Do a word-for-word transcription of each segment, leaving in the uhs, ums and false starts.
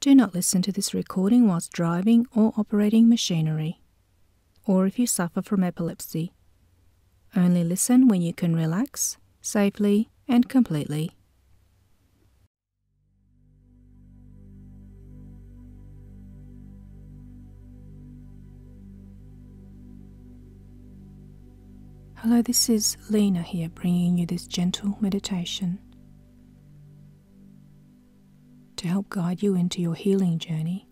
Do not listen to this recording whilst driving or operating machinery, or if you suffer from epilepsy. Only listen when you can relax, safely and completely. Hello, this is Lina here, bringing you this gentle meditation to help guide you into your healing journey.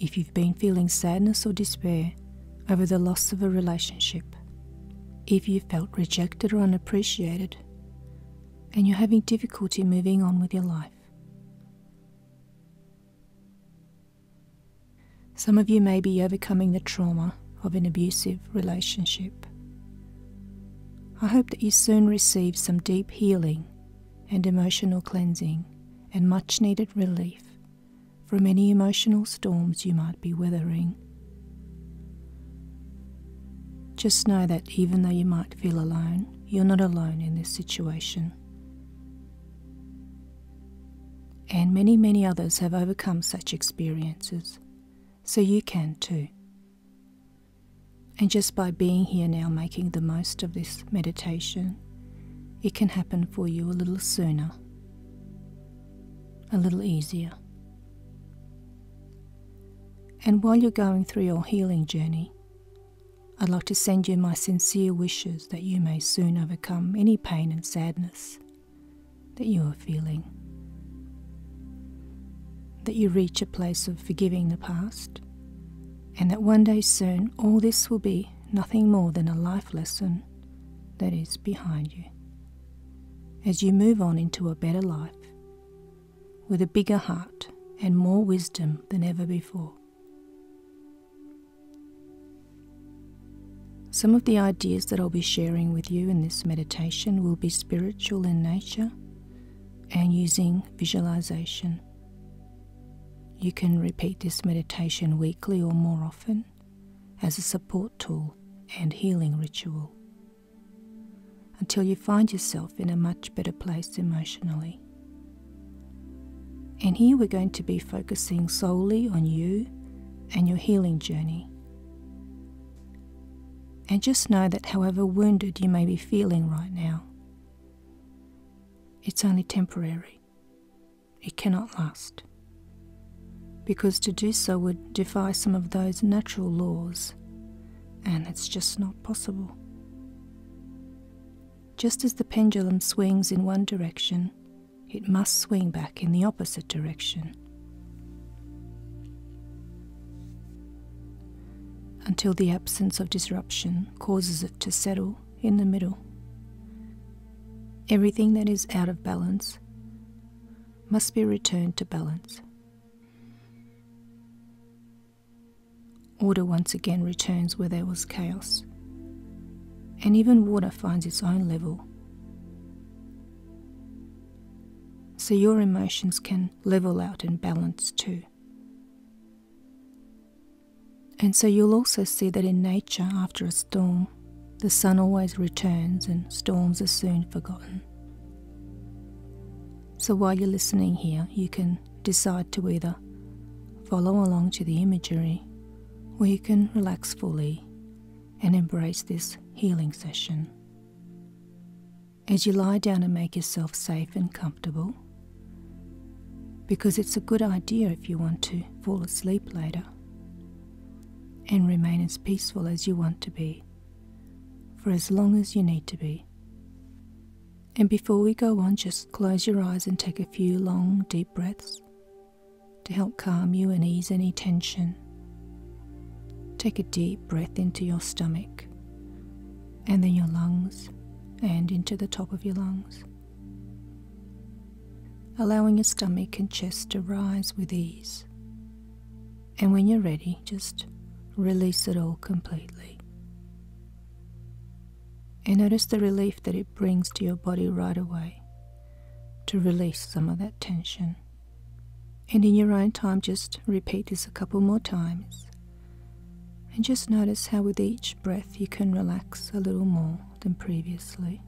If you've been feeling sadness or despair over the loss of a relationship, if you felt rejected or unappreciated, and you're having difficulty moving on with your life. Some of you may be overcoming the trauma of an abusive relationship. I hope that you soon receive some deep healing and emotional cleansing and much needed relief from any emotional storms you might be weathering. Just know that even though you might feel alone, you're not alone in this situation. And many, many others have overcome such experiences, so you can too. And just by being here now, making the most of this meditation, it can happen for you a little sooner, a little easier. And while you're going through your healing journey, I'd like to send you my sincere wishes that you may soon overcome any pain and sadness that you are feeling, that you reach a place of forgiving the past, and that one day soon all this will be nothing more than a life lesson that is behind you, as you move on into a better life with a bigger heart and more wisdom than ever before. Some of the ideas that I'll be sharing with you in this meditation will be spiritual in nature and using visualization. You can repeat this meditation weekly or more often as a support tool and healing ritual until you find yourself in a much better place emotionally. And here we're going to be focusing solely on you and your healing journey. And just know that however wounded you may be feeling right now, it's only temporary. It cannot last, because to do so would defy some of those natural laws, and it's just not possible. Just as the pendulum swings in one direction, it must swing back in the opposite direction, until the absence of disruption causes it to settle in the middle. Everything that is out of balance must be returned to balance. Order once again returns where there was chaos, and even water finds its own level. So your emotions can level out and balance too. And so you'll also see that in nature, after a storm, the sun always returns and storms are soon forgotten. So while you're listening here, you can decide to either follow along to the imagery, where you can relax fully and embrace this healing session. As you lie down and make yourself safe and comfortable, because it's a good idea if you want to fall asleep later and remain as peaceful as you want to be for as long as you need to be. And before we go on, just close your eyes and take a few long, deep breaths to help calm you and ease any tension. Take a deep breath into your stomach and then your lungs and into the top of your lungs, allowing your stomach and chest to rise with ease. And when you're ready, just release it all completely. And notice the relief that it brings to your body right away to release some of that tension. And in your own time, just repeat this a couple more times. And just notice how with each breath you can relax a little more than previously.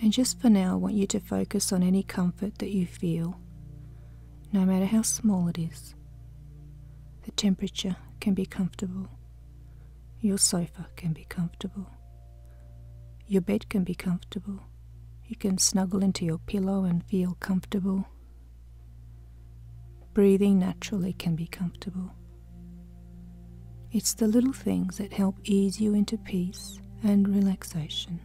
And just for now, I want you to focus on any comfort that you feel, no matter how small it is. The temperature can be comfortable. Your sofa can be comfortable. Your bed can be comfortable. You can snuggle into your pillow and feel comfortable. Breathing naturally can be comfortable. It's the little things that help ease you into peace and relaxation.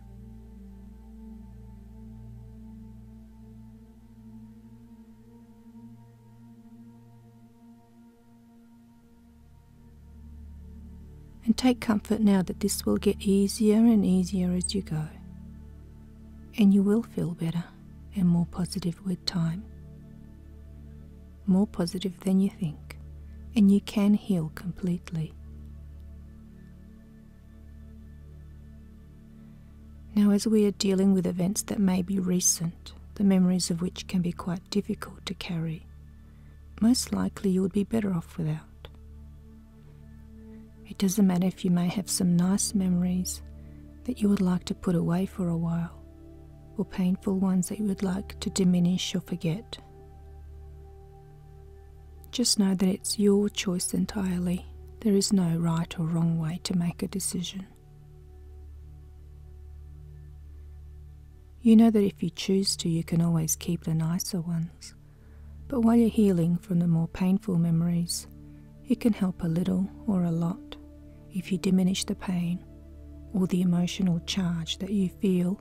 And take comfort now that this will get easier and easier as you go. And you will feel better and more positive with time. More positive than you think. And you can heal completely. Now, as we are dealing with events that may be recent, the memories of which can be quite difficult to carry, most likely you would be better off without. It doesn't matter if you may have some nice memories that you would like to put away for a while, or painful ones that you would like to diminish or forget. Just know that it's your choice entirely. There is no right or wrong way to make a decision. You know that if you choose to, you can always keep the nicer ones, but while you're healing from the more painful memories, it can help a little or a lot if you diminish the pain or the emotional charge that you feel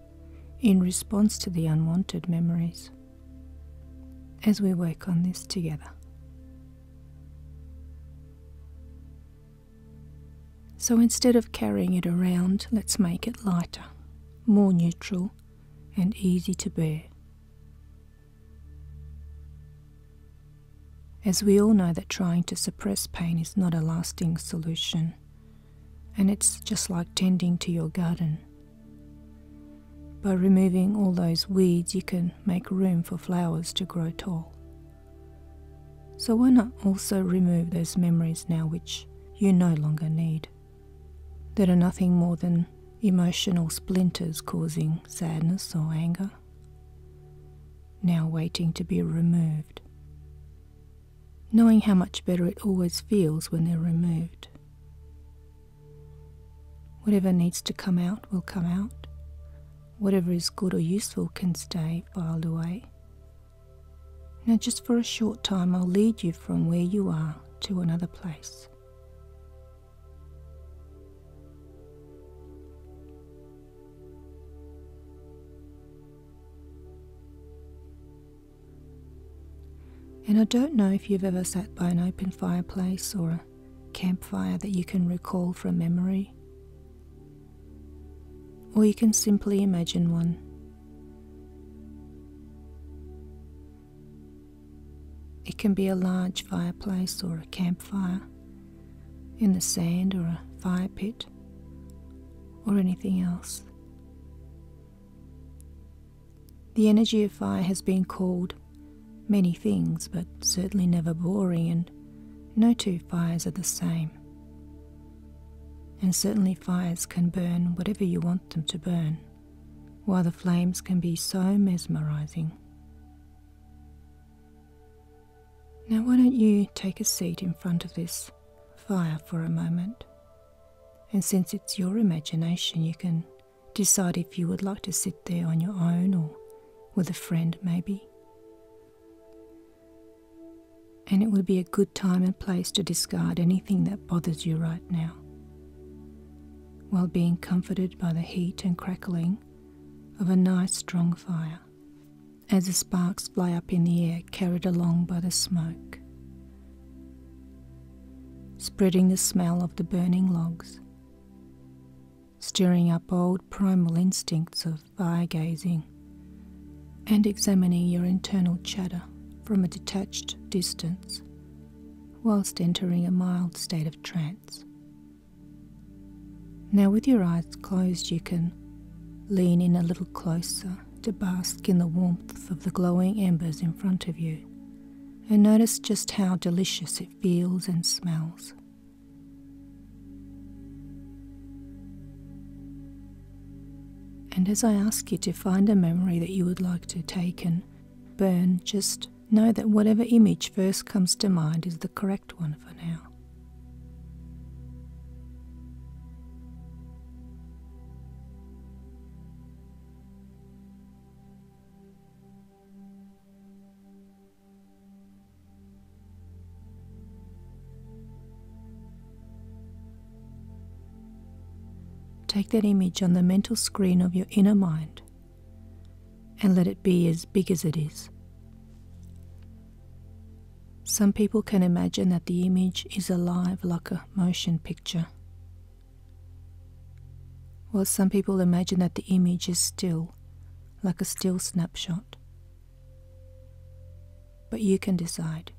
in response to the unwanted memories, as we work on this together. So instead of carrying it around, let's make it lighter, more neutral, and easy to bear. As we all know that trying to suppress pain is not a lasting solution, and it's just like tending to your garden. By removing all those weeds, you can make room for flowers to grow tall. So why not also remove those memories now which you no longer need, that are nothing more than emotional splinters causing sadness or anger, now waiting to be removed. Knowing how much better it always feels when they're removed. Whatever needs to come out will come out. Whatever is good or useful can stay filed away. Now, just for a short time, I'll lead you from where you are to another place. And I don't know if you've ever sat by an open fireplace or a campfire that you can recall from memory. Or you can simply imagine one. It can be a large fireplace or a campfire in the sand or a fire pit or anything else. The energy of fire has been called many things, but certainly never boring, and no two fires are the same. And certainly fires can burn whatever you want them to burn, while the flames can be so mesmerizing. Now, why don't you take a seat in front of this fire for a moment? And since it's your imagination, you can decide if you would like to sit there on your own or with a friend maybe. And it would be a good time and place to discard anything that bothers you right now, while being comforted by the heat and crackling of a nice strong fire, as the sparks fly up in the air, carried along by the smoke, spreading the smell of the burning logs, stirring up old primal instincts of fire-gazing, and examining your internal chatter from a detached distance, whilst entering a mild state of trance. Now, with your eyes closed, you can lean in a little closer to bask in the warmth of the glowing embers in front of you, and notice just how delicious it feels and smells. And as I ask you to find a memory that you would like to take and burn, just know that whatever image first comes to mind is the correct one for now. Take that image on the mental screen of your inner mind and let it be as big as it is. Some people can imagine that the image is alive like a motion picture, while some people imagine that the image is still, like a still snapshot. But you can decide.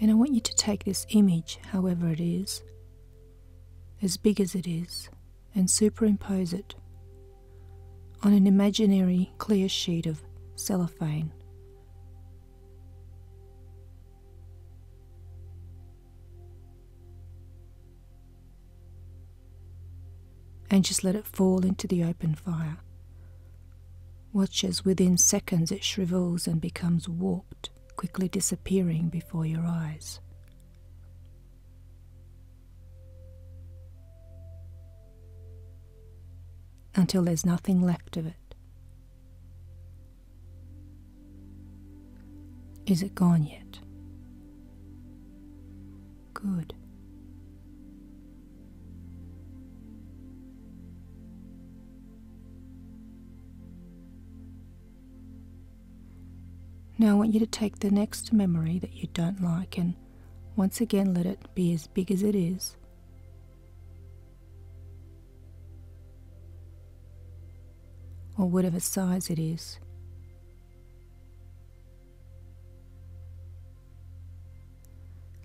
And I want you to take this image, however it is, as big as it is, and superimpose it on an imaginary clear sheet of cellophane. And just let it fall into the open fire. Watch as within seconds it shrivels and becomes warped, quickly disappearing before your eyes. Until there's nothing left of it. Is it gone yet? Good. Now I want you to take the next memory that you don't like and once again let it be as big as it is. Or whatever size it is.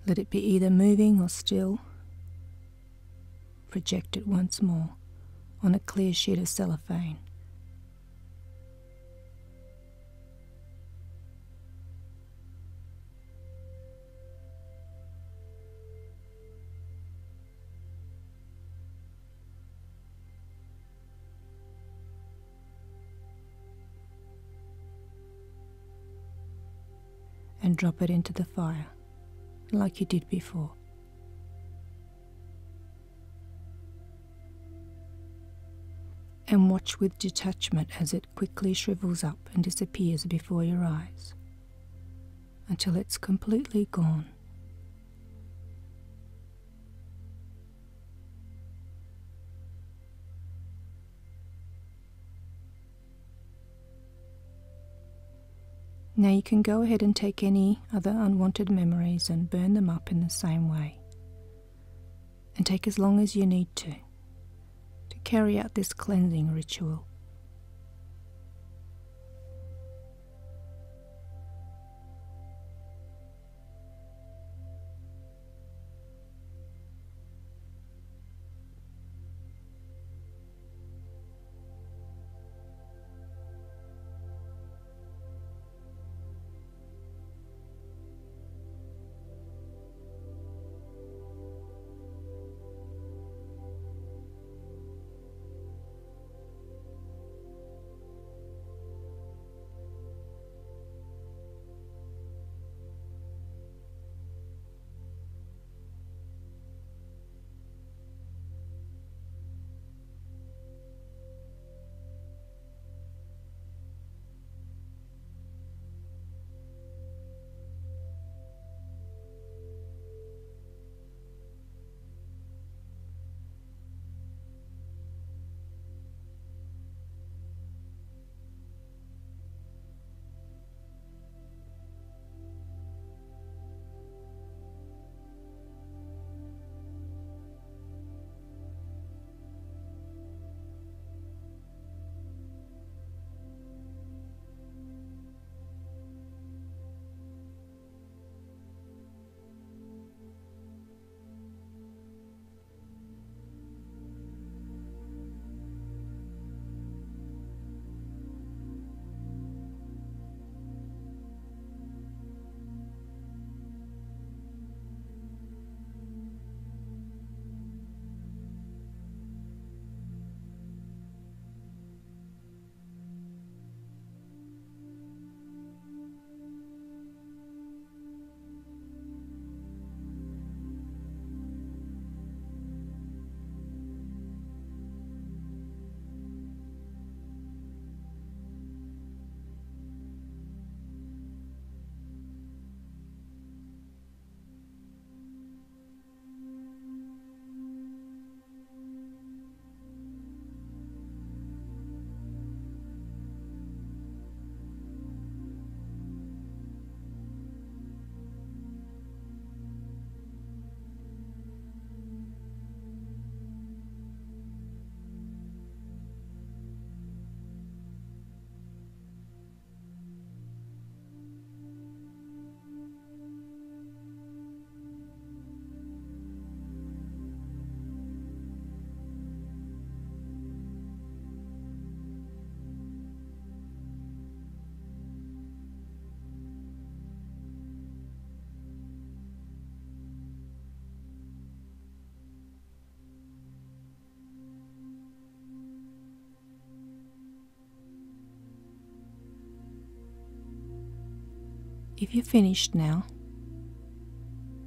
Let it be either moving or still. Project it once more on a clear sheet of cellophane. And drop it into the fire, like you did before. And watch with detachment as it quickly shrivels up and disappears before your eyes, until it's completely gone. Now you can go ahead and take any other unwanted memories and burn them up in the same way. And take as long as you need to, to carry out this cleansing ritual. If you're finished now,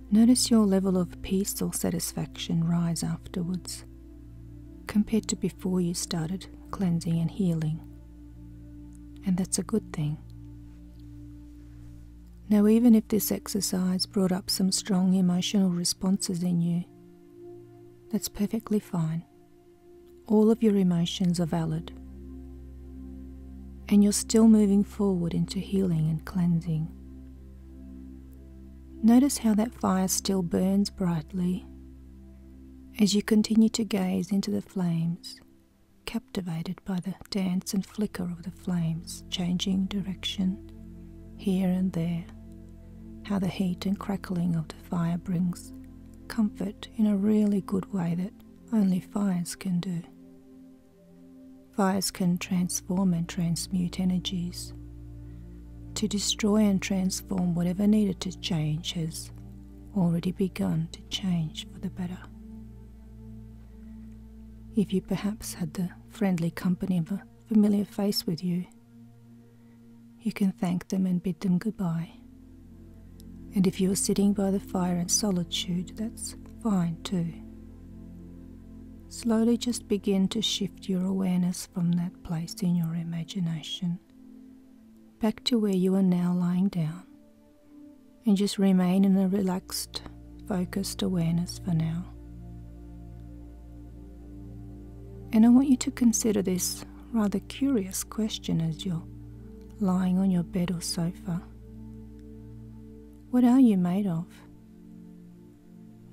notice your level of peace or satisfaction rise afterwards, compared to before you started cleansing and healing. And that's a good thing. Now, even if this exercise brought up some strong emotional responses in you, that's perfectly fine. All of your emotions are valid. And you're still moving forward into healing and cleansing. Notice how that fire still burns brightly as you continue to gaze into the flames, captivated by the dance and flicker of the flames, changing direction here and there, how the heat and crackling of the fire brings comfort in a really good way that only fires can do. Fires can transform and transmute energies, to destroy and transform whatever needed to change has already begun to change for the better. If you perhaps had the friendly company of a familiar face with you, you can thank them and bid them goodbye. And if you are sitting by the fire in solitude, that's fine too. Slowly just begin to shift your awareness from that place in your imagination back to where you are now lying down, and just remain in a relaxed, focused awareness for now. And I want you to consider this rather curious question as you're lying on your bed or sofa. What are you made of?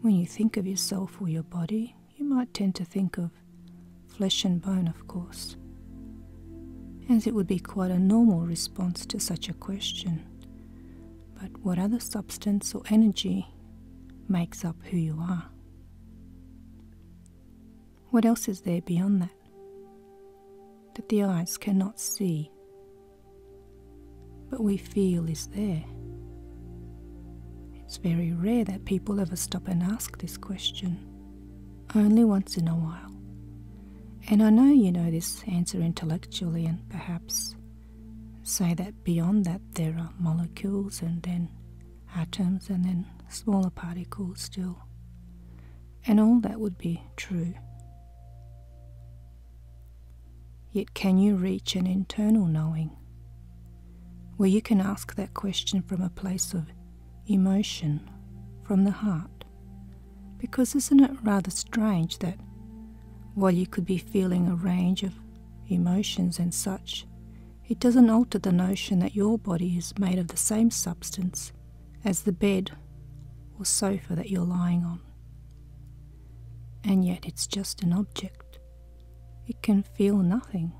When you think of yourself or your body, you might tend to think of flesh and bone, of course, as it would be quite a normal response to such a question. But what other substance or energy makes up who you are? What else is there beyond that, that the eyes cannot see, but we feel is there? It's very rare that people ever stop and ask this question, only once in a while. And I know you know this answer intellectually, and perhaps say that beyond that there are molecules and then atoms and then smaller particles still. And all that would be true. Yet can you reach an internal knowing, where you can ask that question from a place of emotion, from the heart? Because isn't it rather strange that while you could be feeling a range of emotions and such, it doesn't alter the notion that your body is made of the same substance as the bed or sofa that you're lying on. And yet it's just an object. It can feel nothing.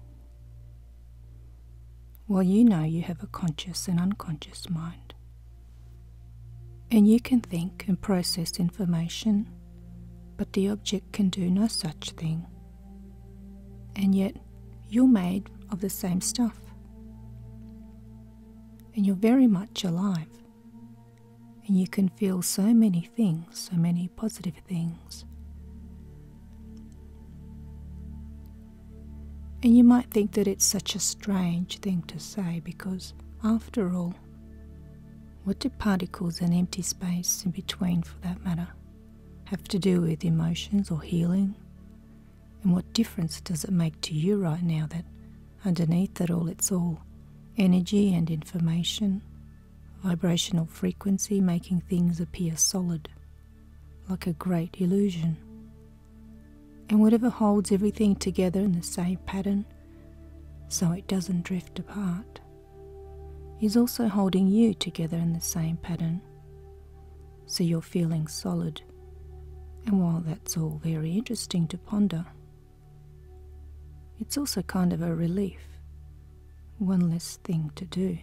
Well, you know you have a conscious and unconscious mind. And you can think and process information, but the object can do no such thing. And yet, you're made of the same stuff. And you're very much alive. And you can feel so many things, so many positive things. And you might think that it's such a strange thing to say, because after all, what do particles and empty space in between, for that matter, have to do with emotions or healing? And what difference does it make to you right now that underneath it all, it's all energy and information, vibrational frequency making things appear solid, like a great illusion? And whatever holds everything together in the same pattern, so it doesn't drift apart, is also holding you together in the same pattern, so you're feeling solid. And while that's all very interesting to ponder, it's also kind of a relief, one less thing to do.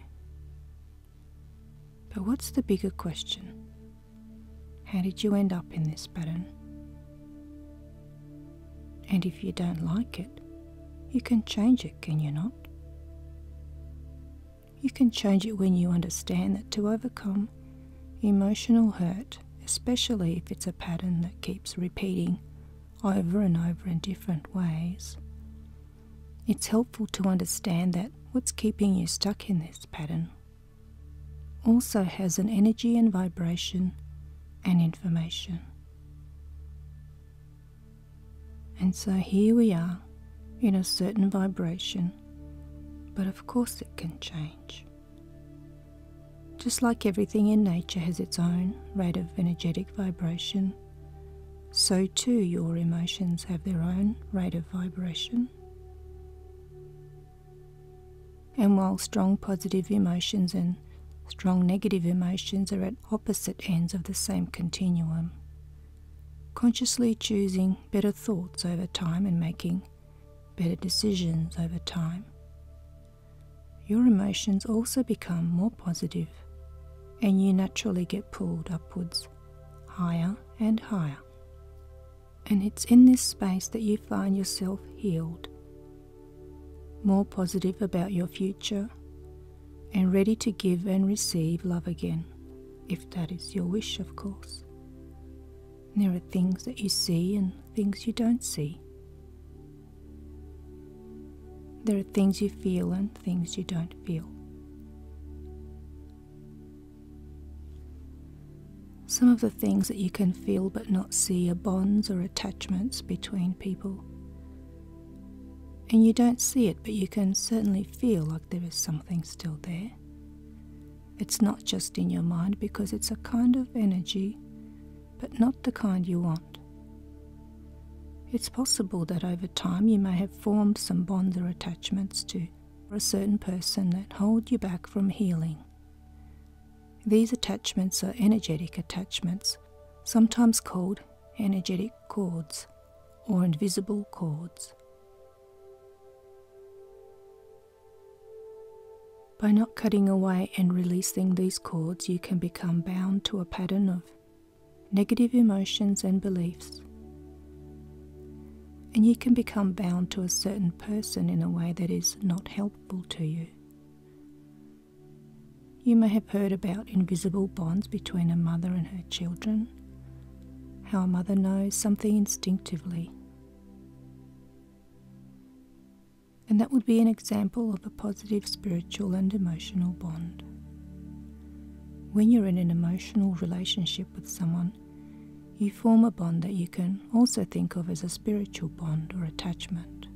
But what's the bigger question? How did you end up in this pattern? And if you don't like it, you can change it, can you not? You can change it when you understand that to overcome emotional hurt, especially if it's a pattern that keeps repeating over and over in different ways, it's helpful to understand that what's keeping you stuck in this pattern also has an energy and vibration and information. And so here we are in a certain vibration, but of course it can change. Just like everything in nature has its own rate of energetic vibration, so too your emotions have their own rate of vibration. And while strong positive emotions and strong negative emotions are at opposite ends of the same continuum, consciously choosing better thoughts over time and making better decisions over time, your emotions also become more positive, and you naturally get pulled upwards, higher and higher. And it's in this space that you find yourself healed, more positive about your future, and ready to give and receive love again, if that is your wish, of course. And there are things that you see and things you don't see. There are things you feel and things you don't feel. Some of the things that you can feel but not see are bonds or attachments between people. And you don't see it, but you can certainly feel like there is something still there. It's not just in your mind, because it's a kind of energy, but not the kind you want. It's possible that over time you may have formed some bonds or attachments to a certain person that hold you back from healing. These attachments are energetic attachments, sometimes called energetic cords or invisible cords. By not cutting away and releasing these cords, you can become bound to a pattern of negative emotions and beliefs. And you can become bound to a certain person in a way that is not helpful to you. You may have heard about invisible bonds between a mother and her children, how a mother knows something instinctively. And that would be an example of a positive spiritual and emotional bond. When you're in an emotional relationship with someone, you form a bond that you can also think of as a spiritual bond or attachment,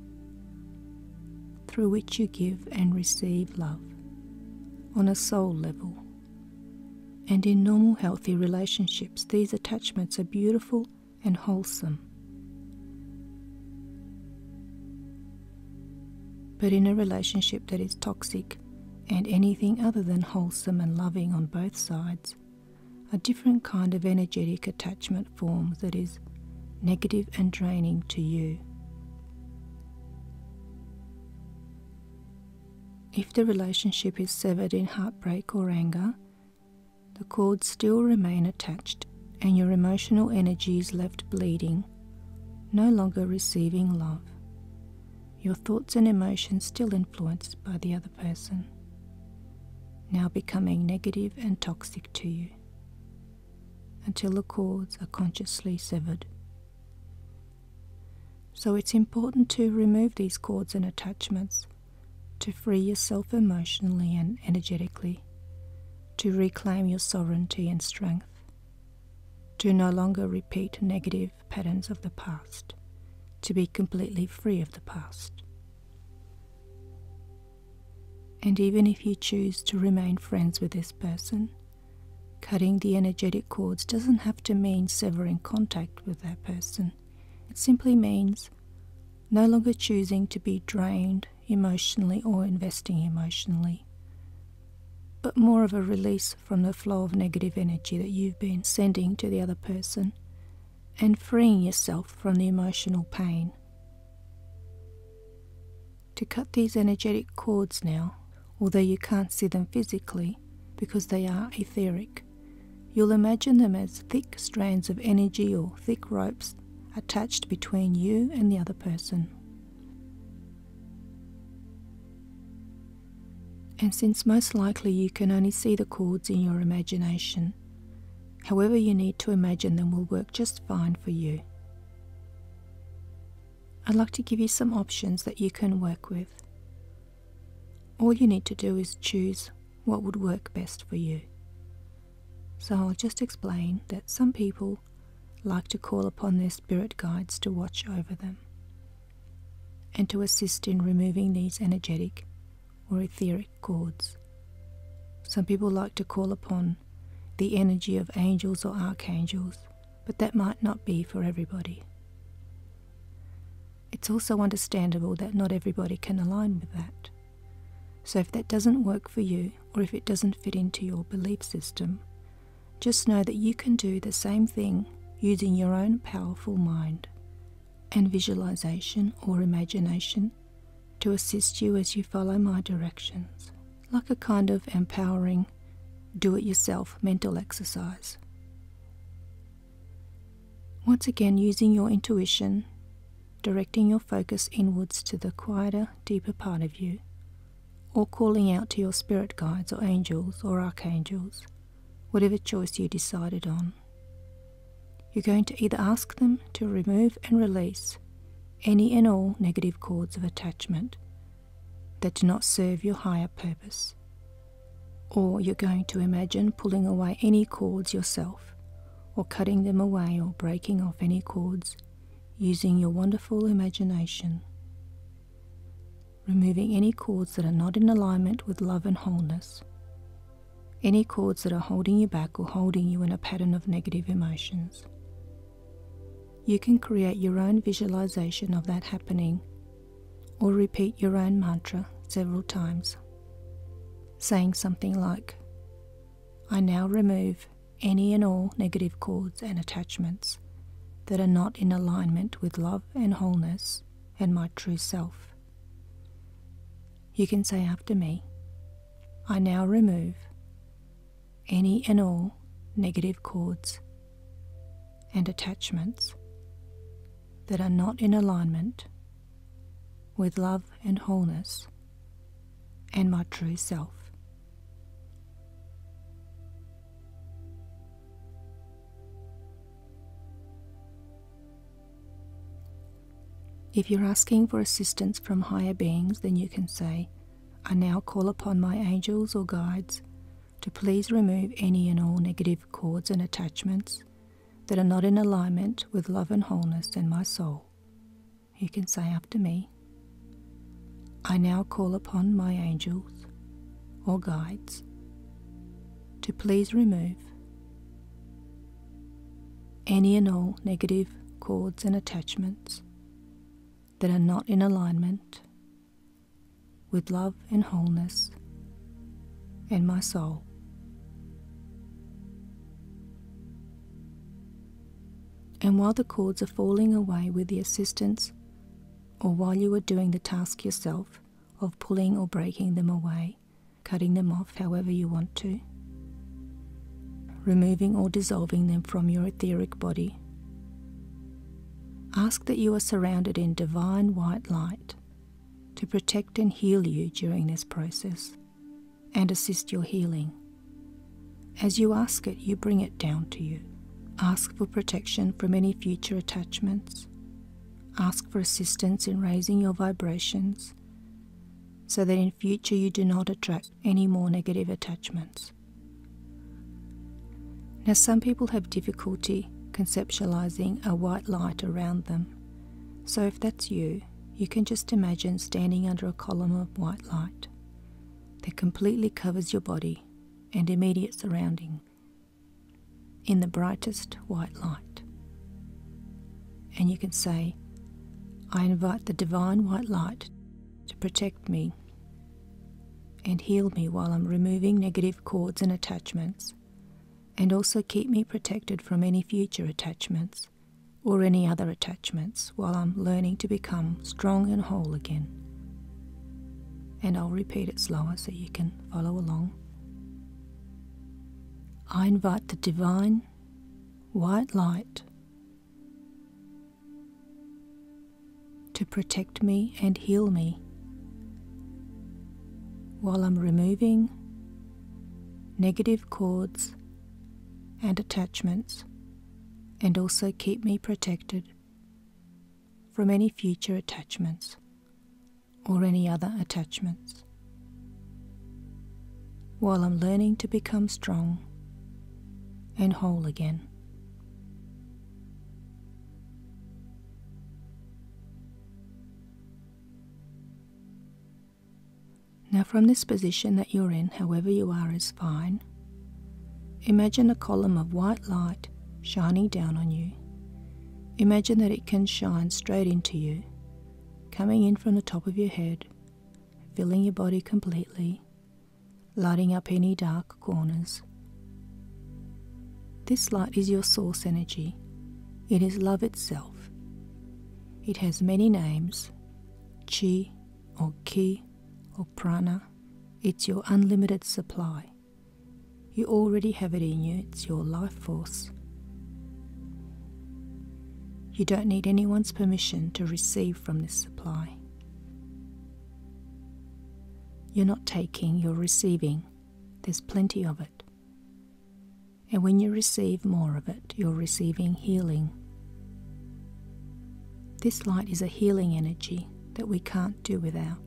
through which you give and receive love on a soul level. And in normal, healthy relationships, these attachments are beautiful and wholesome. But in a relationship that is toxic, and anything other than wholesome and loving on both sides, a different kind of energetic attachment forms that is negative and draining to you. If the relationship is severed in heartbreak or anger, the cords still remain attached and your emotional energy is left bleeding, no longer receiving love. Your thoughts and emotions still influenced by the other person, now becoming negative and toxic to you, until the cords are consciously severed. So it's important to remove these cords and attachments, to free yourself emotionally and energetically, to reclaim your sovereignty and strength, to no longer repeat negative patterns of the past, to be completely free of the past. And even if you choose to remain friends with this person, cutting the energetic cords doesn't have to mean severing contact with that person. It simply means no longer choosing to be drained emotionally or investing emotionally, but more of a release from the flow of negative energy that you've been sending to the other person, and freeing yourself from the emotional pain. To cut these energetic cords now, although you can't see them physically because they are etheric, you'll imagine them as thick strands of energy or thick ropes attached between you and the other person. And since most likely you can only see the cords in your imagination, however you need to imagine them will work just fine for you. I'd like to give you some options that you can work with. All you need to do is choose what would work best for you. So I'll just explain that some people like to call upon their spirit guides to watch over them and to assist in removing these energetic or etheric cords. Some people like to call upon the energy of angels or archangels, but that might not be for everybody. It's also understandable that not everybody can align with that. So if that doesn't work for you, or if it doesn't fit into your belief system, just know that you can do the same thing using your own powerful mind and visualization or imagination to assist you as you follow my directions, like a kind of empowering do-it-yourself mental exercise. Once again, using your intuition, directing your focus inwards to the quieter, deeper part of you, or calling out to your spirit guides or angels or archangels, whatever choice you decided on. You're going to either ask them to remove and release any and all negative cords of attachment that do not serve your higher purpose, or you're going to imagine pulling away any cords yourself, or cutting them away or breaking off any cords using your wonderful imagination, removing any cords that are not in alignment with love and wholeness, any cords that are holding you back or holding you in a pattern of negative emotions. You can create your own visualization of that happening, or repeat your own mantra several times, saying something like, I now remove any and all negative cords and attachments that are not in alignment with love and wholeness and my true self. You can say after me, I now remove any and all negative cords and attachments that are not in alignment with love and wholeness and my true self. If you're asking for assistance from higher beings, then you can say, I now call upon my angels or guides to please remove any and all negative cords and attachments that are not in alignment with love and wholeness and my soul. You can say after me, I now call upon my angels or guides to please remove any and all negative cords and attachments that are not in alignment with love and wholeness and my soul. And while the cords are falling away with the assistance, or while you are doing the task yourself of pulling or breaking them away, cutting them off however you want to, removing or dissolving them from your etheric body, ask that you are surrounded in divine white light to protect and heal you during this process and assist your healing. As you ask it, you bring it down to you. Ask for protection from any future attachments. Ask for assistance in raising your vibrations so that in future you do not attract any more negative attachments. Now, some people have difficulty conceptualizing a white light around them. So if that's you, you can just imagine standing under a column of white light that completely covers your body and immediate surrounding in the brightest white light. And you can say, I invite the divine white light to protect me and heal me while I'm removing negative cords and attachments, and also keep me protected from any future attachments or any other attachments while I'm learning to become strong and whole again. And I'll repeat it slower so you can follow along. I invite the divine white light to protect me and heal me while I'm removing negative cords and attachments, and also keep me protected from any future attachments or any other attachments while I'm learning to become strong and whole again. Now from this position that you're in, however you are is fine, imagine a column of white light shining down on you. Imagine that it can shine straight into you, coming in from the top of your head, filling your body completely, lighting up any dark corners. This light is your source energy. It is love itself. It has many names, chi or ki, or prana. It's your unlimited supply. You already have it in you. It's your life force. You don't need anyone's permission to receive from this supply. You're not taking, you're receiving. There's plenty of it. And when you receive more of it, you're receiving healing. This light is a healing energy that we can't do without.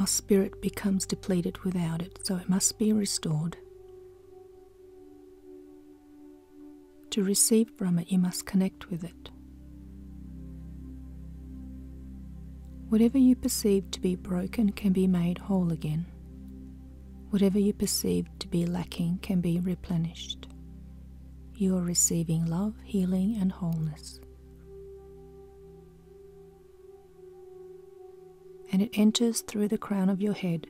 Our spirit becomes depleted without it, so it must be restored. To receive from it, you must connect with it. Whatever you perceive to be broken can be made whole again. Whatever you perceive to be lacking can be replenished. You are receiving love, healing, and wholeness. And it enters through the crown of your head.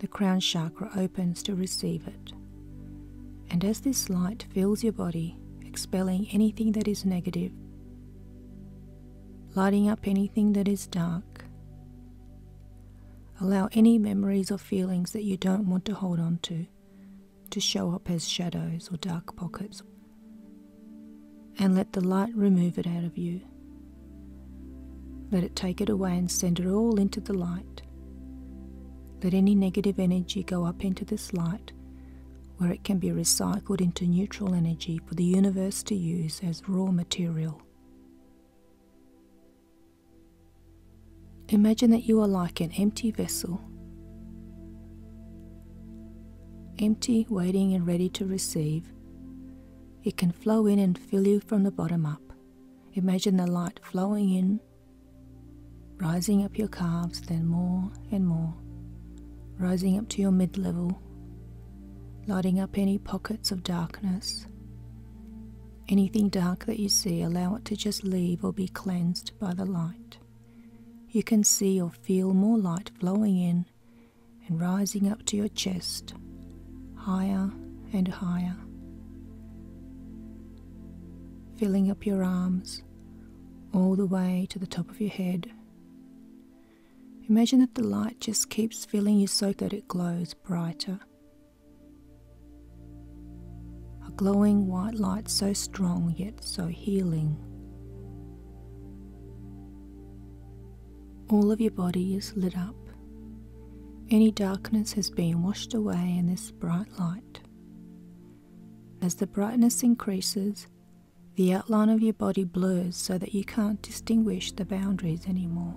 The crown chakra opens to receive it. And as this light fills your body, expelling anything that is negative, lighting up anything that is dark, allow any memories or feelings that you don't want to hold on to, to show up as shadows or dark pockets, and let the light remove it out of you. Let it take it away and send it all into the light. Let any negative energy go up into this light, where it can be recycled into neutral energy for the universe to use as raw material. Imagine that you are like an empty vessel, empty, waiting and ready to receive. It can flow in and fill you from the bottom up. Imagine the light flowing in, rising up your calves, then more and more, rising up to your mid-level, lighting up any pockets of darkness. Anything dark that you see, allow it to just leave or be cleansed by the light. You can see or feel more light flowing in and rising up to your chest, higher and higher, filling up your arms all the way to the top of your head. Imagine that the light just keeps filling you so that it glows brighter. A glowing white light so strong yet so healing. All of your body is lit up. Any darkness has been washed away in this bright light. As the brightness increases, the outline of your body blurs so that you can't distinguish the boundaries anymore,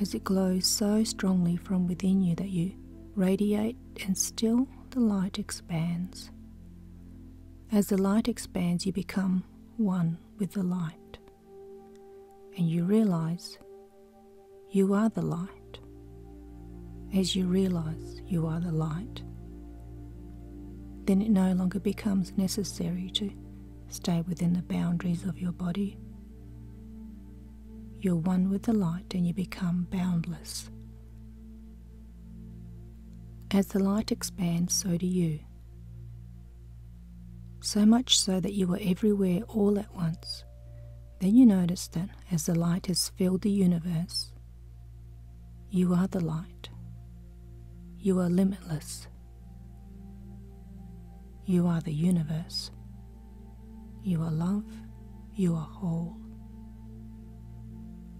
as it glows so strongly from within you that you radiate, and still the light expands. As the light expands, you become one with the light, and you realize you are the light. As you realize you are the light, then it no longer becomes necessary to stay within the boundaries of your body. You're one with the light and you become boundless. As the light expands, so do you. So much so that you are everywhere all at once. Then you notice that as the light has filled the universe, you are the light. You are limitless. You are the universe. You are love. You are whole.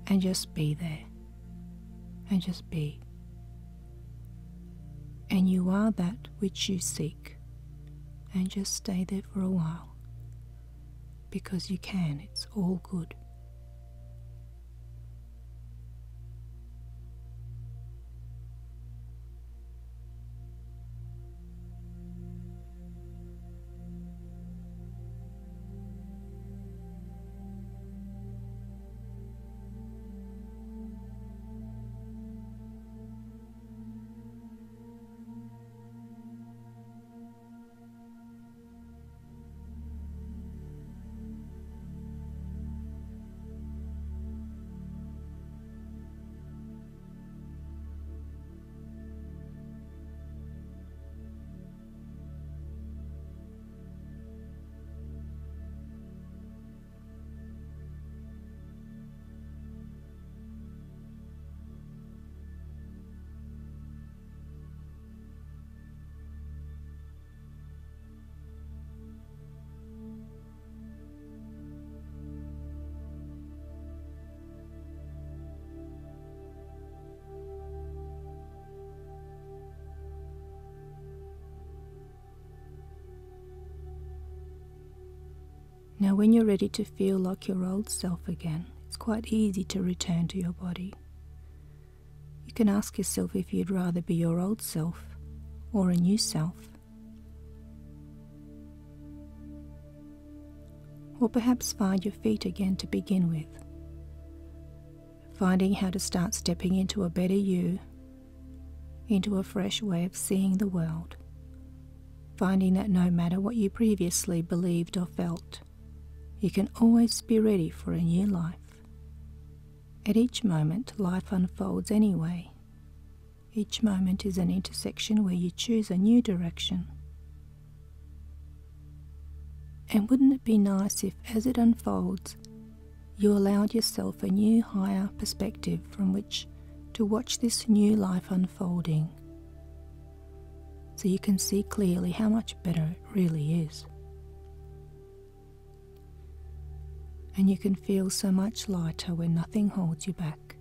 And just be there, and just be. And you are that which you seek, and just stay there for a while, because you can, it's all good. Now when you're ready to feel like your old self again, it's quite easy to return to your body. You can ask yourself if you'd rather be your old self or a new self. Or perhaps find your feet again to begin with. Finding how to start stepping into a better you, into a fresh way of seeing the world. Finding that no matter what you previously believed or felt, you can always be ready for a new life. At each moment, life unfolds anyway. Each moment is an intersection where you choose a new direction. And wouldn't it be nice if, as it unfolds, you allowed yourself a new, higher perspective from which to watch this new life unfolding, so you can see clearly how much better it really is. And you can feel so much lighter when nothing holds you back.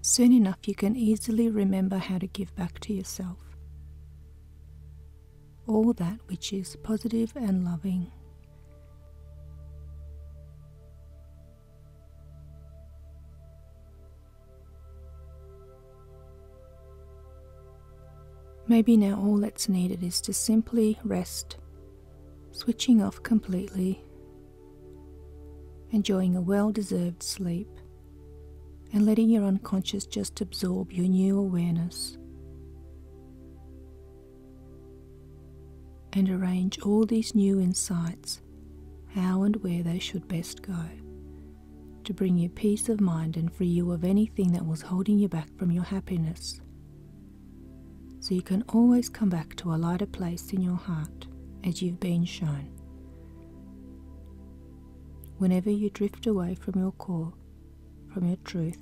Soon enough, you can easily remember how to give back to yourself all that which is positive and loving. Maybe now all that's needed is to simply rest, switching off completely, enjoying a well-deserved sleep, and letting your unconscious just absorb your new awareness, and arrange all these new insights, how and where they should best go, to bring you peace of mind and free you of anything that was holding you back from your happiness, so you can always come back to a lighter place in your heart, as you've been shown. Whenever you drift away from your core, from your truth,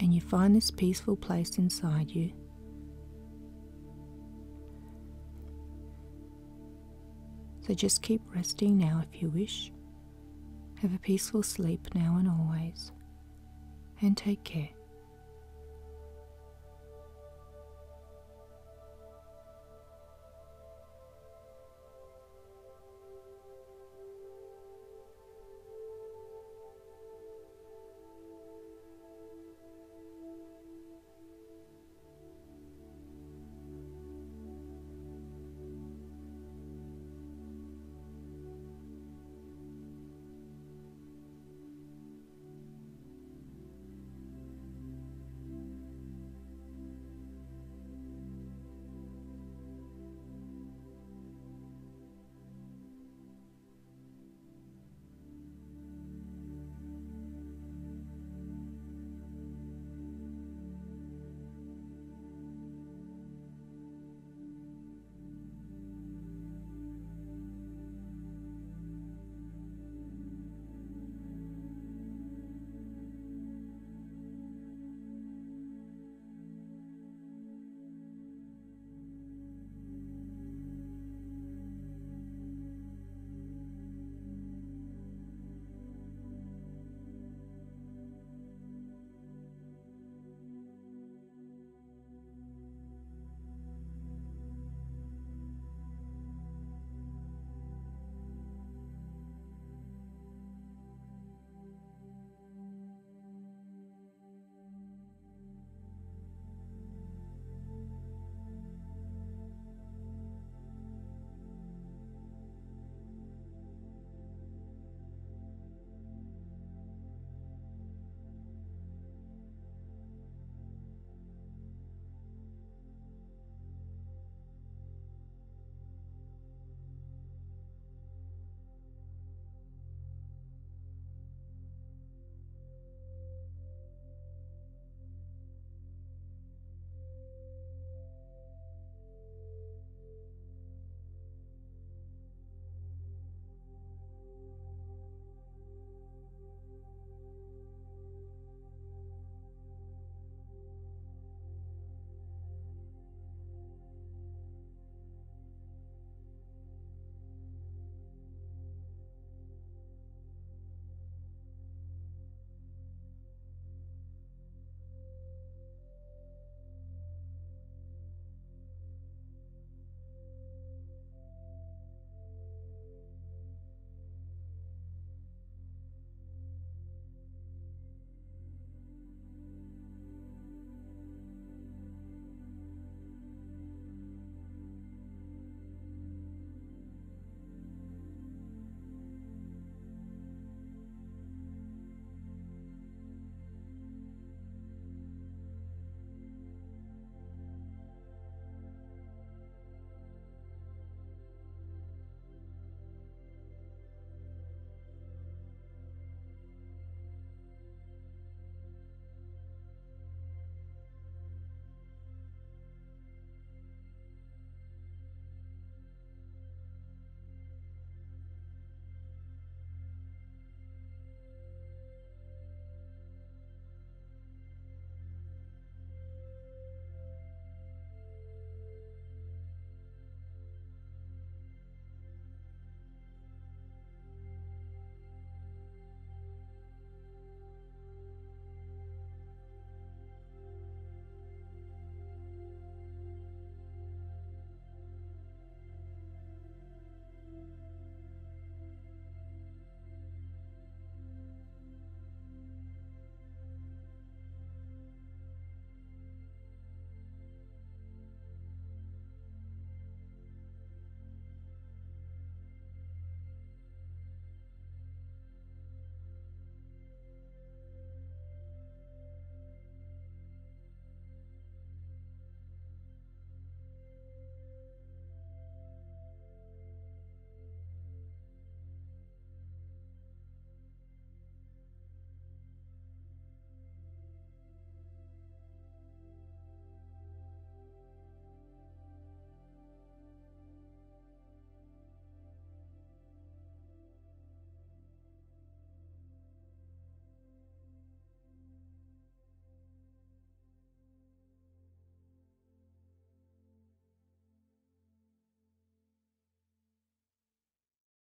and you find this peaceful place inside you, so just keep resting now if you wish. Have a peaceful sleep now and always, and take care.